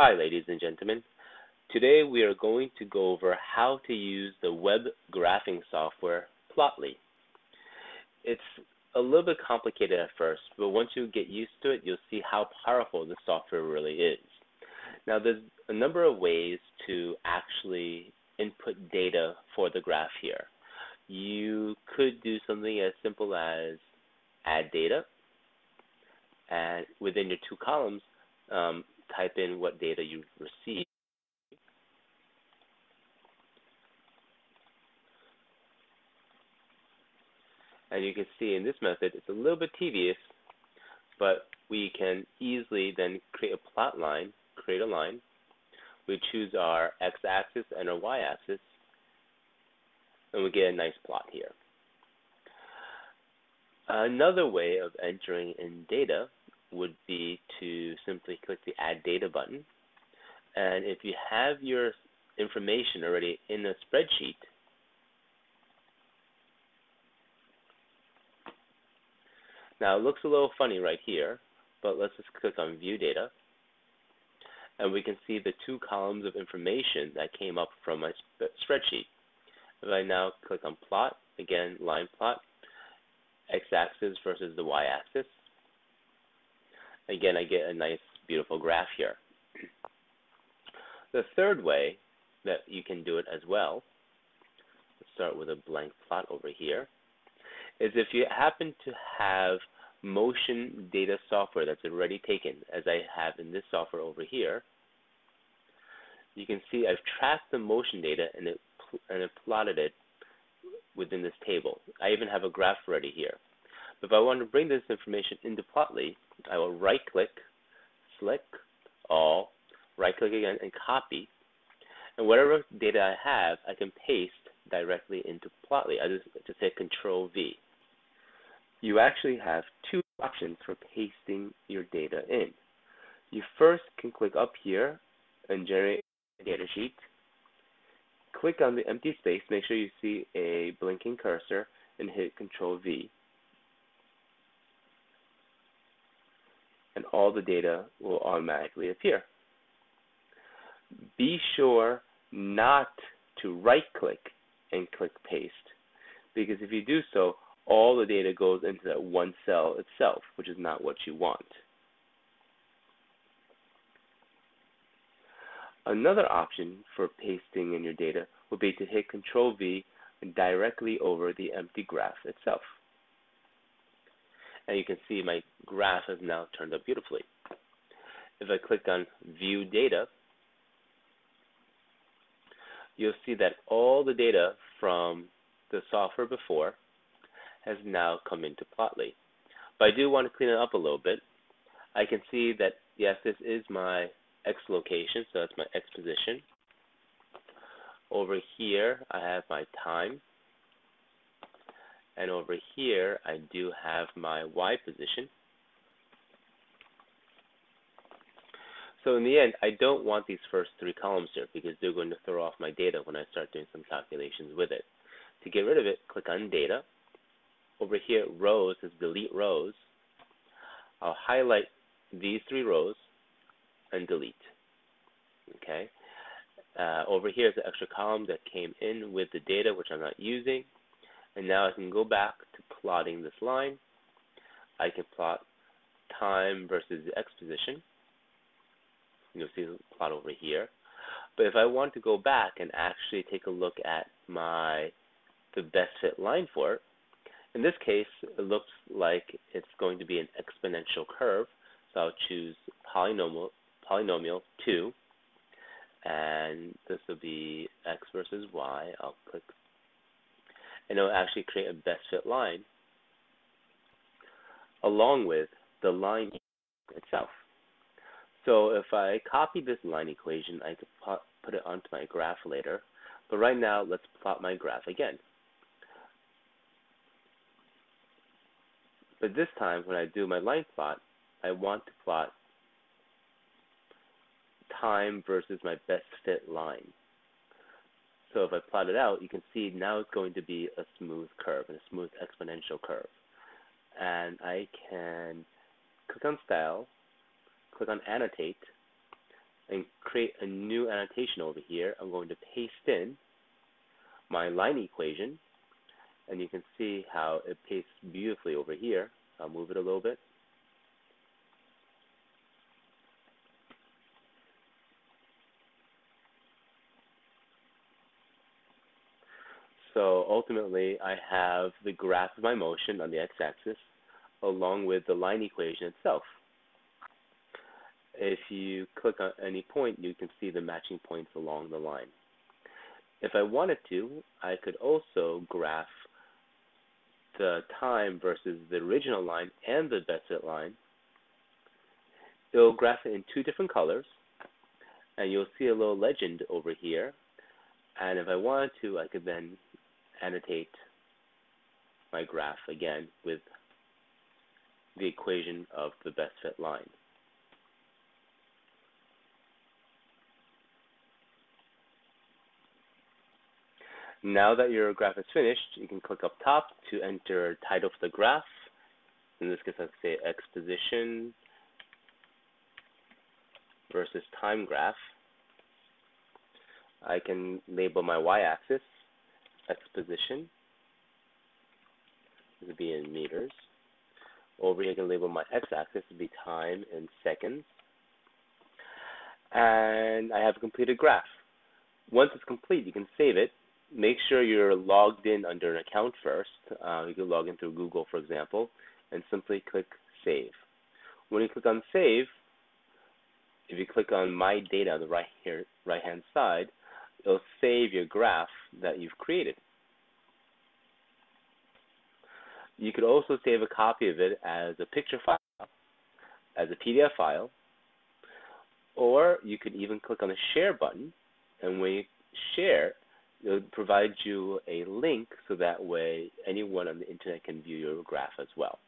Hi, ladies and gentlemen. Today we are going to go over how to use the web graphing software Plotly. It's a little bit complicated at first, but once you get used to it, you'll see how powerful the software really is. Now, there's a number of ways to actually input data for the graph here. You could do something as simple as add data, and within your two columns, type in what data you receive. And you can see in this method, it's a little bit tedious, but we can easily then create a plot line, create a line. We choose our x-axis and our y-axis, and we get a nice plot here. Another way of entering in data would be to simply click the Add Data button. And if you have your information already in a spreadsheet, now it looks a little funny right here, but let's just click on View Data, and we can see the two columns of information that came up from my spreadsheet. If I now click on Plot, again, line plot, x-axis versus the y-axis, again, I get a nice, beautiful graph here. The third way that you can do it as well, let's start with a blank plot over here, is if you happen to have motion data software that's already taken, as I have in this software over here. You can see I've tracked the motion data and it plotted it within this table. I even have a graph ready here. But if I want to bring this information into Plotly, I will right-click, select all, right-click again, and copy. And whatever data I have, I can paste directly into Plotly. I just hit Control-V. You actually have two options for pasting your data in. You first can click up here and generate a data sheet. Click on the empty space, make sure you see a blinking cursor, and hit Control-V. And all the data will automatically appear. Be sure not to right-click and click Paste, because if you do so, all the data goes into that one cell itself, which is not what you want. Another option for pasting in your data would be to hit Control-V directly over the empty graph itself. And you can see my graph has now turned up beautifully. If I click on View Data, you'll see that all the data from the software before has now come into Plotly. But I do want to clean it up a little bit. I can see that, yes, this is my X location, so that's my X position. Over here, I have my time. And over here, I do have my Y position. So in the end, I don't want these first three columns here because they're going to throw off my data when I start doing some calculations with it. To get rid of it, click on Data. Over here, Rows is Delete Rows. I'll highlight these three rows and delete. Okay. Over here is the extra column that came in with the data, which I'm not using. And now I can go back to plotting this line. I can plot time versus the X position. You'll see the plot over here. But if I want to go back and actually take a look at the best fit line for it, in this case, it looks like it's going to be an exponential curve. So I'll choose polynomial 2. And this will be X versus Y. I'll click. And it will actually create a best fit line along with the line itself. So if I copy this line equation, I could put it onto my graph later. But right now, let's plot my graph again. But this time, when I do my line plot, I want to plot time versus my best fit line. So if I plot it out, you can see now it's going to be a smooth curve, and a smooth exponential curve. And I can click on Style, click on Annotate, and create a new annotation over here. I'm going to paste in my line equation, and you can see how it pastes beautifully over here. I'll move it a little bit. So ultimately, I have the graph of my motion on the x-axis along with the line equation itself. If you click on any point, you can see the matching points along the line. If I wanted to, I could also graph the time versus the original line and the best fit line. It'll graph it in two different colors, and you'll see a little legend over here. And if I wanted to, I could then annotate my graph again with the equation of the best fit line. Now that your graph is finished, you can click up top to enter title for the graph. In this case, I'd say X position versus time graph. I can label my y-axis X position. This would be in meters. Over here, I can label my x-axis to be time in seconds. And I have a completed graph. Once it's complete, you can save it. Make sure you're logged in under an account first. You can log in through Google, for example, and simply click Save. When you click on Save, if you click on My Data on the right-hand side, it'll save your graph that you've created. You could also save a copy of it as a picture file, as a PDF file, or you could even click on the Share button, and when you share, it'll provide you a link so that way anyone on the internet can view your graph as well.